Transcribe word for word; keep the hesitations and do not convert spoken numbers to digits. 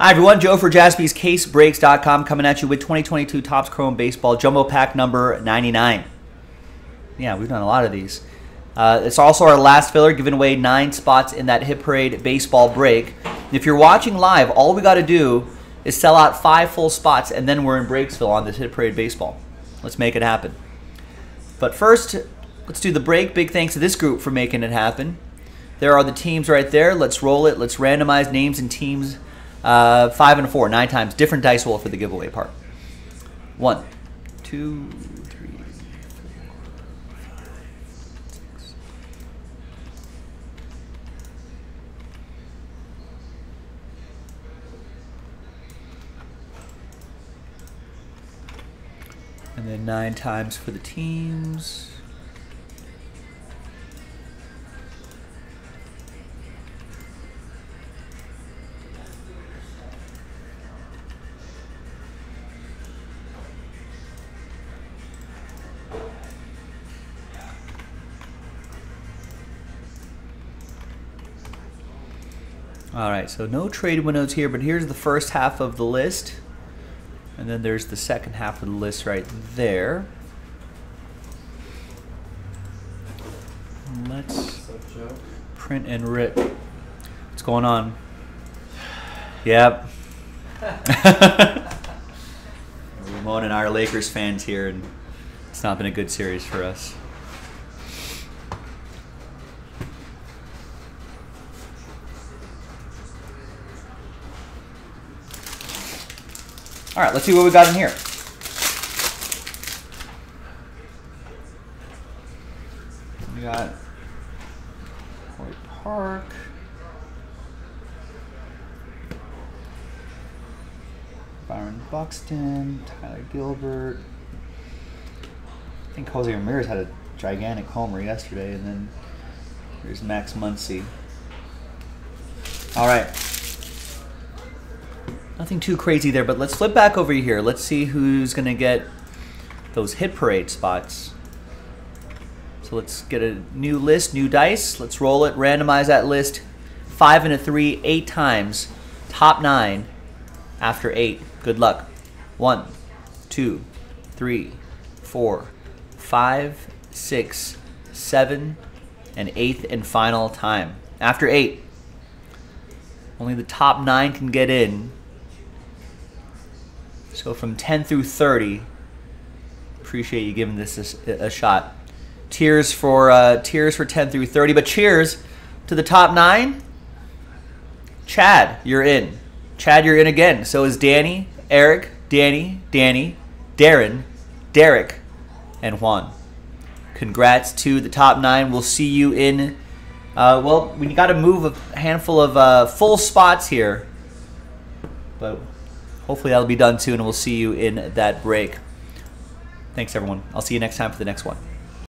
Hi everyone, Joe for Jaspys Case Breaks dot com coming at you with twenty twenty-two Topps Chrome Baseball Jumbo Pack number ninety-nine. Yeah, we've done a lot of these. Uh, it's also our last filler, giving away nine spots in that Hit Parade Baseball break. And if you're watching live, all we got to do is sell out five full spots, and then we're in Breaksville on this Hit Parade Baseball. Let's make it happen. But first, let's do the break. Big thanks to this group for making it happen. There are the teams right there. Let's roll it. Let's randomize names and teams. Uh, five and four, nine times. Different dice roll for the giveaway part. One, two, three, four, five, six. And then nine times for the teams. All right, so no trade windows here, but here's the first half of the list. And then there's the second half of the list right there. Let's print and rip. What's going on? Yep. Ramon and I are Lakers fans here, and it's not been a good series for us. All right, let's see what we got in here. We got Hoy Park. Byron Buxton, Tyler Gilbert. I think Jose Ramirez had a gigantic homer yesterday, and then here's Max Muncy. All right. Nothing too crazy there, but let's flip back over here. Let's see who's going to get those Hit Parade spots. So let's get a new list, new dice. Let's roll it, randomize that list. Five and a three, eight times. Top nine after eight. Good luck. One, two, three, four, five, six, seven, and eighth and final time. After eight. Only the top nine can get in. So from ten through thirty, appreciate you giving this a, a shot. Tears for uh, tears for ten through thirty, but cheers to the top nine. Chad, you're in. Chad, you're in again. So is Danny, Eric, Danny, Danny, Darren, Derek, and Juan. Congrats to the top nine. We'll see you in, uh, well, we got to move a handful of uh, full spots here. But hopefully that'll be done soon, and we'll see you in that break. Thanks, everyone. I'll see you next time for the next one.